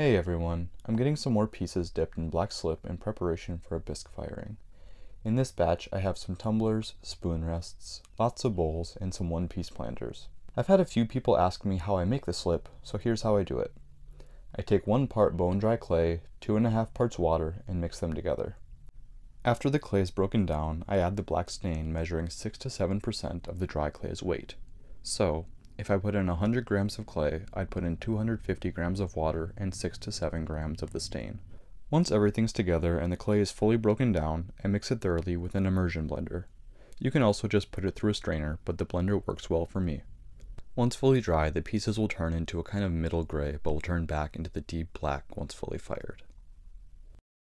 Hey everyone, I'm getting some more pieces dipped in black slip in preparation for a bisque firing. In this batch I have some tumblers, spoon rests, lots of bowls, and some one-piece planters. I've had a few people ask me how I make the slip, so here's how I do it. I take 1 part bone-dry clay, 2.5 parts water, and mix them together. After the clay is broken down, I add the black stain measuring 6 to 7% of the dry clay's weight. So, if I put in 100 grams of clay, I'd put in 250 grams of water and 6 to 7 grams of the stain. Once everything's together and the clay is fully broken down, I mix it thoroughly with an immersion blender. You can also just put it through a strainer, but the blender works well for me. Once fully dry, the pieces will turn into a kind of middle gray, but will turn back into the deep black once fully fired.